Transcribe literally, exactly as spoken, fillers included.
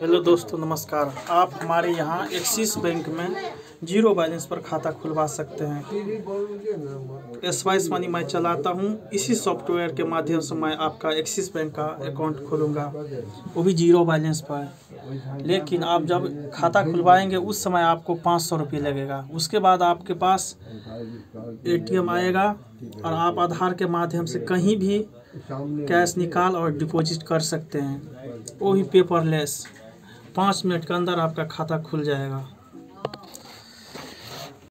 Hello दोस्तों नमस्कार। आप हमारे यहाँ एक्सिस बैंक में जीरो बैलेंस पर खाता खुलवा सकते हैं। एस वाइस मनी मैं चलाता हूँ। इसी सॉफ्टवेयर के माध्यम से मैं आपका एक्सिस बैंक का अकाउंट खोलूँगा, वो भी जीरो बैलेंस पर। लेकिन आप जब खाता खुलवाएंगे उस समय आपको पाँच सौ रुपये लगेगा। उसके बाद आपके पास एटीएम आएगा और आप आधार के माध्यम से कहीं भी कैश निकाल और डिपॉजिट कर सकते हैं, वो भी पेपरलेस। पाँच मिनट के अंदर आपका खाता खुल जाएगा।